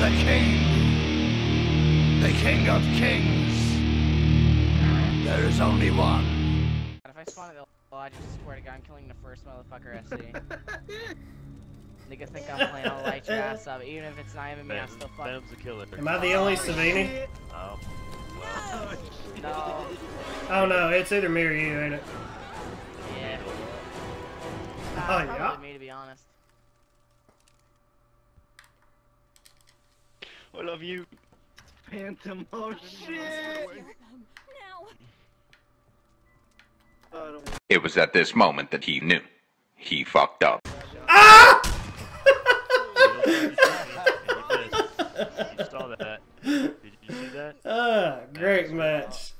the king. The king of kings. There is only one. If I spawn at the wall, I just swear to God, I'm killing the first motherfucker I see. Nigga think I'm playing, I'll light your ass up. Even if it's not even me, I'm still fucking. Am I the only Savini? Oh. Well. No. Oh no, it's either me or you, ain't it? Yeah. Probably me, to be honest. I love you, Phantom. Oh shit! It was at this moment that he knew. He fucked up. Ah! You saw that. Did you see that? Ah, great match.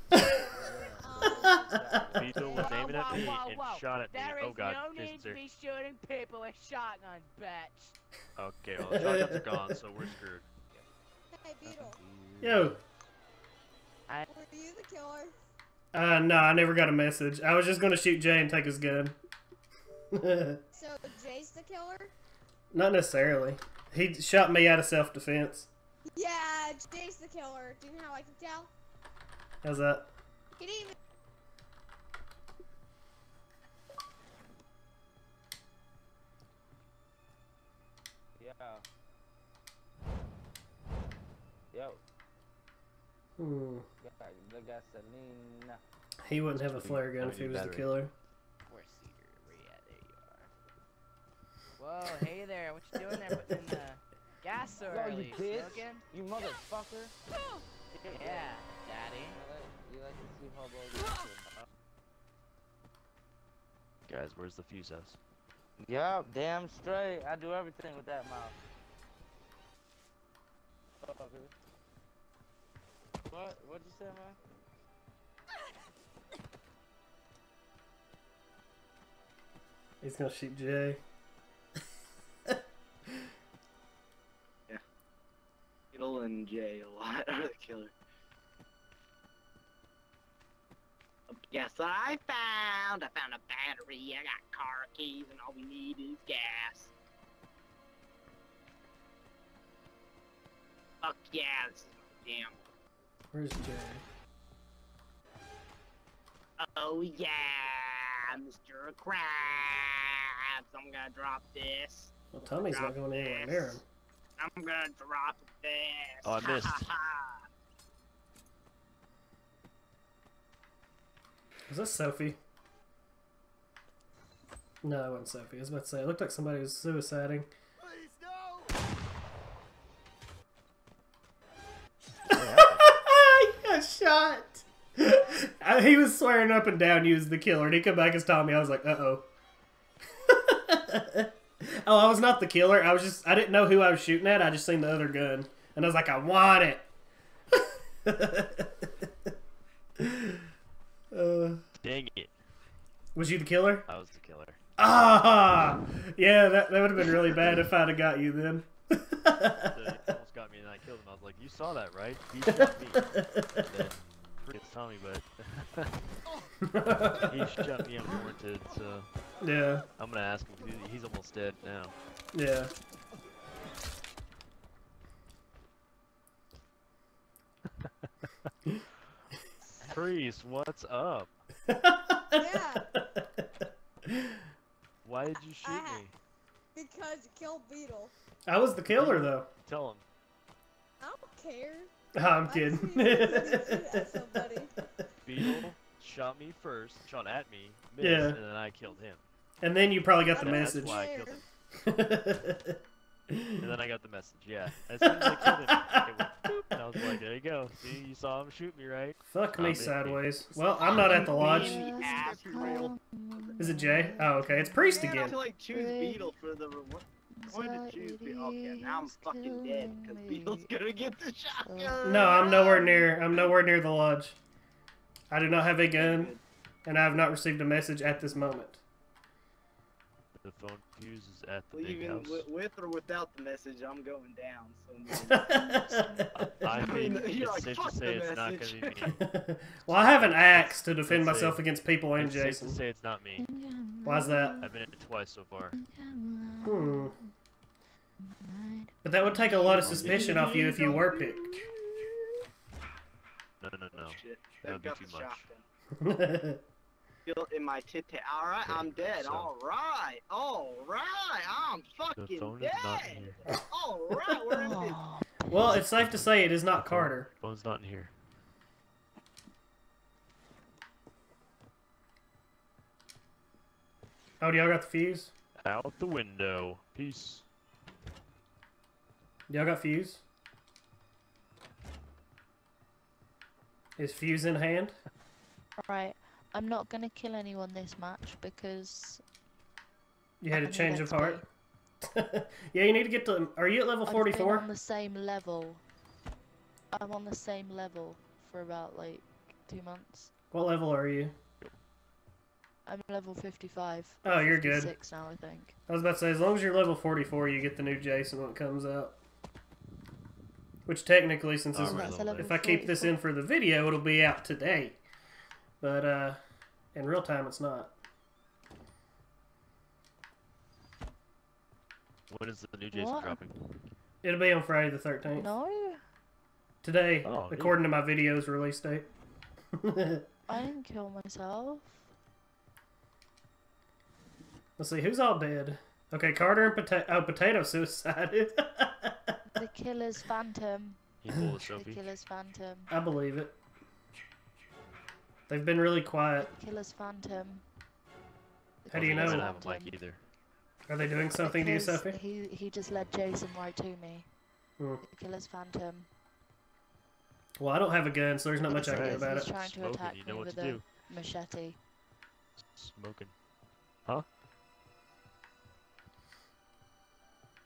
Beetle was aiming at me and shot at me. Oh god. There is no need to be shooting people with shotguns, bitch. Okay, well the shotguns are gone, so we're screwed. Hey, Beetle. Yo. Were you the killer? No, I never got a message. I was just gonna shoot Jay and take his gun. So, Jay's the killer? Not necessarily. He shot me out of self-defense. Yeah, Jay's the killer. Do you know how I can tell? How's that? Good evening. Yeah. Yo. Hmm. He wouldn't have a flare gun if he was the killer. Whoa, hey there, what you doing there putting the gas so early? You bitch, you motherfucker. Yeah, daddy. You like to see hobos. Guys, where's the fuse house? Yup, damn straight. I do everything with that mouth. What? What'd you say, man? He's gonna shoot Jay. Yeah. Beetle and Jay a lot are the killer. Guess what I found? I found a battery, I got car keys, and all we need is gas. Fuck yeah, this is my damn. Where's Jay? Oh yeah, Mr. Krabs, I'm gonna drop this. Well, Tommy's not going anywhere near him. I'm gonna drop this. Oh, I missed. Was this Sophie? No, it wasn't Sophie. I was about to say, it looked like somebody was suiciding. Shot. He was swearing up and down he was the killer, and he come back as Tommy. I was like, uh-oh. Oh, I was not the killer. I was just, I didn't know who I was shooting at. I just seen the other gun, and I was like, I want it. Dang it. Was you the killer? I was the killer. Ah! Yeah, that would have been really bad if I'd have got you then. Got me and I killed him. I was like, you saw that, right? He shot me. It's Tommy, but he shot me unwarranted, so yeah. I'm gonna ask him. He's almost dead now. Yeah. Priest, what's up? Yeah. Why did you shoot me? Because you killed Beetle. I was the killer though. Tell him. I don't care. Oh, I'm kidding. Beetle shot me first, shot at me, missed, yeah, and then I killed him. And then you probably got the message. That's why I killed him. And then I got the message, yeah. As soon as I killed him, and I was like, there you go. See, you saw him shoot me, right? Fuck me sideways. Well, I'm not at the lodge. Is it Jay? Oh, okay. It's Priest again. I have to, like, choose Beetle for the reward. I'm going to choose Beetle. Okay, now I'm fucking dead because Beetle's gonna get the shotgun. No, I'm nowhere near the lodge. I do not have a gun, and I have not received a message at this moment. The phone fuse is at the big house. With or without the message, I'm going down. So I mean, you're like, fuck the message. Well, I have an axe to defend myself against people and Jason. It's safe to say it's not me. Why's that? I've been in it twice so far. Hmm. But But that would take a lot of suspicion off you if you were picked. No. Shit. That would be too much. In my titty. All right, okay, I'm dead. So. All right, I'm fucking dead. All right, where is it? Well, it's safe to say it is not Carter. Bone's not in here. Oh, do y'all got the fuse? Out the window. Peace. Y'all got fuse? Is fuse in hand? All right. I'm not gonna kill anyone this match because you had a change of heart. Yeah, you need to get to. Are you at level 44? I'm on the same level. I'm on the same level for about like 2 months. What level are you? I'm level 55. Oh, you're good. 56 now, I think. I was about to say, as long as you're level 44, you get the new Jason when it comes out. Which technically, since this, if I keep this in for the video, it'll be out today. But, in real time, it's not. When is the new Jason dropping? It'll be on Friday the 13th. No. Today, according to my video's release date. I didn't kill myself. Let's see, who's all dead? Okay, Carter and Potato. Oh, Potato suicided. The killer's phantom. The killer's phantom. I believe it. They've been really quiet. Killer's phantom. How do you know? I don't have a mic either. Are they doing something to you, Sophie? He just led Jason right to me. Hmm. The killer's phantom. Well, I don't have a gun, so there's not much I can do about it. He's trying to attack me with a machete. Smoking. Huh?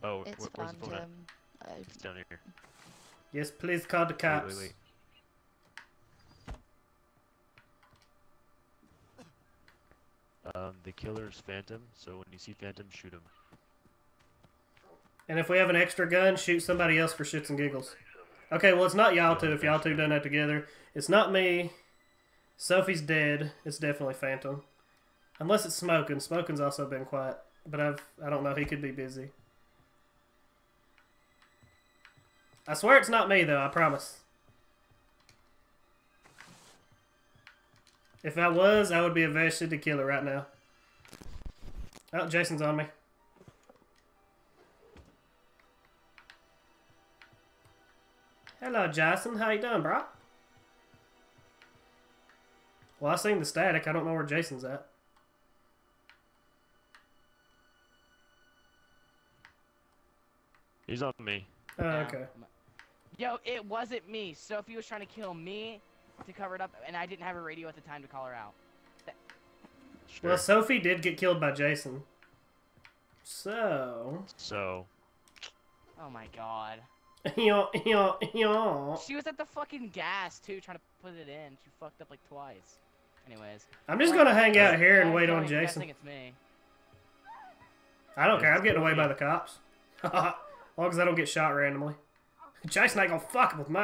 Oh, it's phantom. It's down here. Yes, please call the cops. Wait. The killer's phantom, so when you see phantom, shoot him. And if we have an extra gun, shoot somebody else for shits and giggles. Okay, well, it's not y'all two if y'all two done that together. It's not me. Sophie's dead. It's definitely phantom. Unless it's Smokin'. Smokin's also been quiet. But I don't know. He could be busy. I swear it's not me, though. I promise. If I was, I would be a vegetable killer right now. Oh, Jason's on me. Hello, Jason. How you doing, bro? Well, I seen the static. I don't know where Jason's at. He's on me. Oh, okay. Yo, it wasn't me. Sophie was trying to kill me to cover it up, and I didn't have a radio at the time to call her out. Sure. Well, Sophie did get killed by Jason. So. Oh my god. She was at the fucking gas, too, trying to put it in. She fucked up, like, twice. Anyways. I'm just gonna hang out here and wait on Jason. I think it's me. I don't care. I'm getting away by the cops. As long as I don't get shot randomly. Jason ain't gonna fuck with me.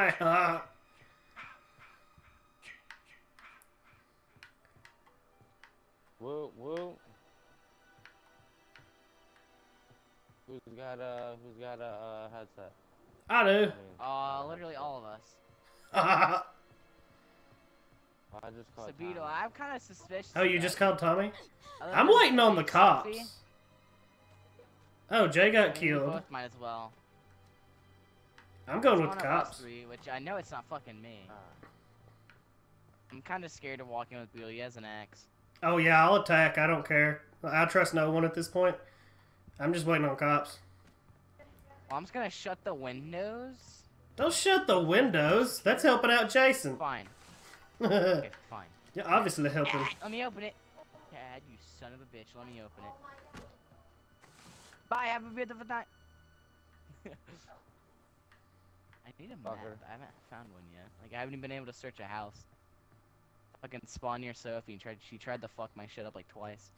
Whoa. Who's got a headset? I do. Literally all of us. I just called Tommy. I'm kind of suspicious. Oh, you just called Tommy? I'm waiting on the cops. Sophie? Oh, Jay got killed. We both might as well. I'm going with the cops. Three, which I know it's not fucking me. I'm kind of scared of walking with Beale. He has an axe. Oh, yeah, I'll attack. I don't care. I trust no one at this point. I'm just waiting on cops. Well, I'm just going to shut the windows. Don't shut the windows. That's helping out Jason. Fine. Okay, fine. You're obviously helping. Let me open it. Dad, you son of a bitch. Let me open it. Bye, have a beautiful night. I need a map. I haven't found one yet. Like, I haven't even been able to search a house. Fucking spawn near Sophie. She tried to fuck my shit up like twice.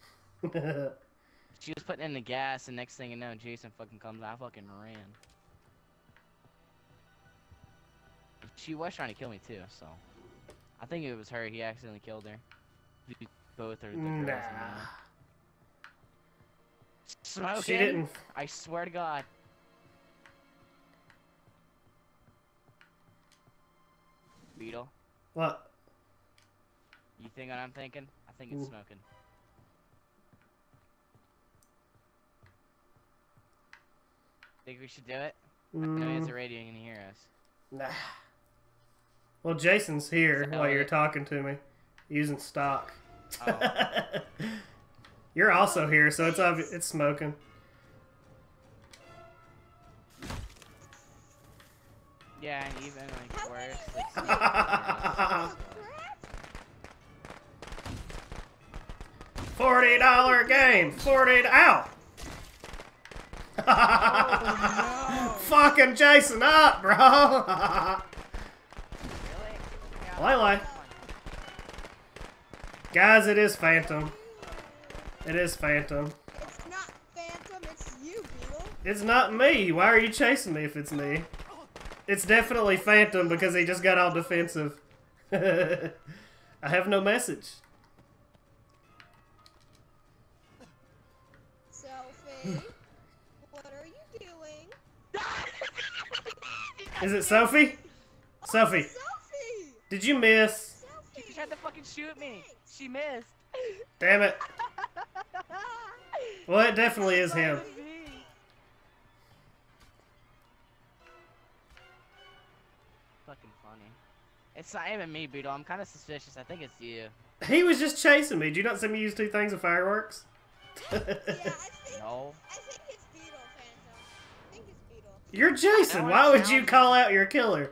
She was putting in the gas, and next thing you know, Jason fucking comes out. I fucking ran. She was trying to kill me too, so I think it was her. He accidentally killed her. Both are the girls. Nah. Smoking. She didn't. I swear to God. Beetle. What? You think what I'm thinking? I think it's smoking. Think we should do it? I know it's a radio, you can hear us. Nah. Well, Jason's here while you're talking to me, using stock. Oh. You're also here, so it's obvious, it's smoking. Yeah, and even like worse. Like, $40 game, 40 out. Oh, no. Fucking Jason up, bro. Really? Lele. Guys, it is Phantom. It is Phantom. It's not Phantom, it's you, Beetle. It's not me. Why are you chasing me if it's me? It's definitely Phantom because he just got all defensive. I have no message. Selfie, what are you doing? Is it Sophie? Oh, Sophie. Sophie. Did you miss? Sophie. She tried to fucking shoot me. She missed. Damn it. Well, it definitely is him. Fucking funny. It's not even me, Beetle. I'm kind of suspicious. I think it's you. He was just chasing me. Do you not see me use two things of fireworks? Yeah, I think it's Beetle, Phantom. I think it's Beetle. You're Jason. Why would you call out your killer?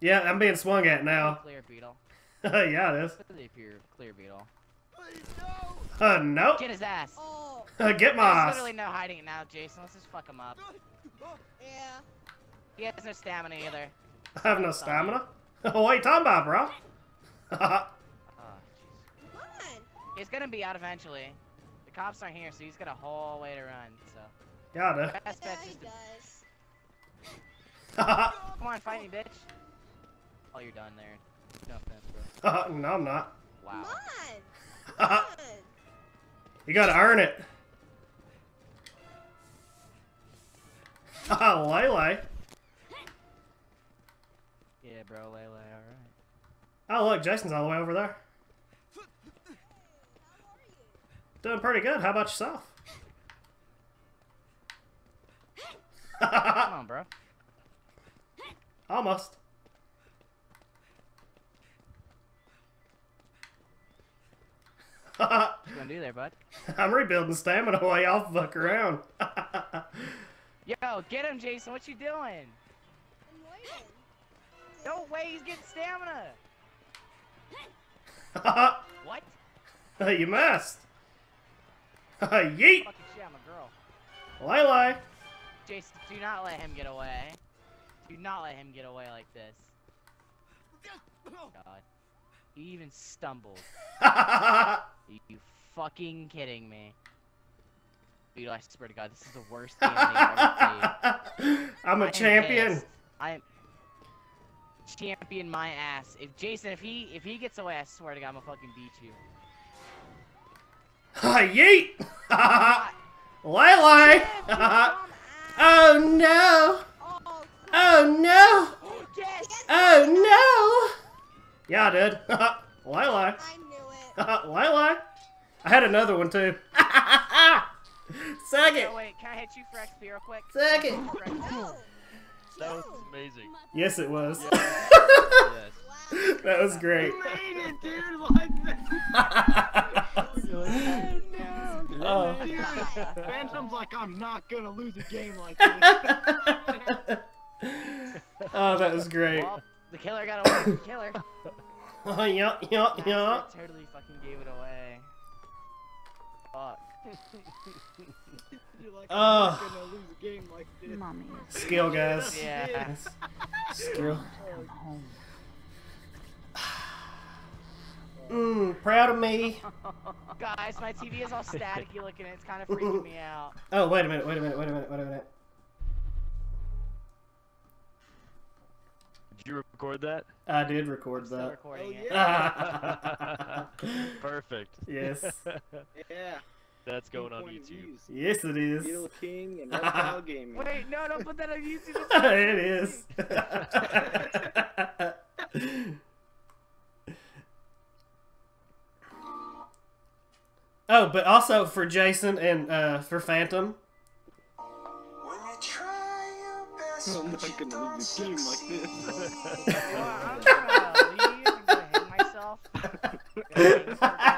Yeah, I'm being swung at now. Clear, Beetle. Yeah, it is. If you're clear, Beetle. No. Nope. Get his ass. Oh. Get my ass. There's literally no hiding it now, Jason. Let's just fuck him up. Yeah. He has no stamina either. I have no stamina? Oh, what are you talking about, bro? Come on. He's gonna be out eventually. The cops aren't here, so he's got a whole way to run, so. Gotta. Yeah, he does. Come on, fight me, bitch. Oh, you're done there. No offense, bro. No, I'm not. Wow. Come on. You gotta earn it. Lele. Yeah, bro, Lele, alright. Oh, look, Jason's all the way over there. Hey, how are you? Doing pretty good. How about yourself? Come on, bro. Almost. What you gonna do there, bud? I'm rebuilding stamina while y'all fuck around. Yo, get him, Jason. What you doing? I'm waiting. No way, he's getting stamina. What? You missed. Yeet. Fucking shit, I'm a girl. Lele. Jason, do not let him get away. Do not let him get away like this. God. You even stumbled. You fucking kidding me? Dude, I swear to God, this is the worst game I've ever played. I'm a champion. I'm champion my ass. If Jason, if he gets away, I swear to God, I'm gonna fucking beat you. Yeet! Lele! Oh no! Oh no! Oh no! Yeah, I did. Lele. I knew it. Lele. I had another one too. Suck it. Oh, wait, can I hit you for XP real quick? Suck it. No. That was amazing. Yes, it was. Yeah. Yes. That was great. You made it, dude. Like that. Oh, no. Oh. Phantom's like, I'm not going to lose a game like this. Oh, that was great. Well, the killer got away from the killer. Oh, yeah. I totally fucking gave it away. Fuck. You're like, I'm not gonna lose a game like this. Mommy. Skill, guys. Yeah. Skill. Proud of me. Guys, my TV is all staticky looking. It's kind of freaking me out. Oh, wait a minute. Did you record that? I did record that. Still recording it. Perfect. Yes. Yeah. That's going on YouTube. Yes, it is. Steel King and Reptile Gaming. Wait, no, don't put that on YouTube. It is. Oh, but also for Jason and for Phantom. When you try your best, I'm not going to leave the team like this. Well, I'm going to leave and hang myself.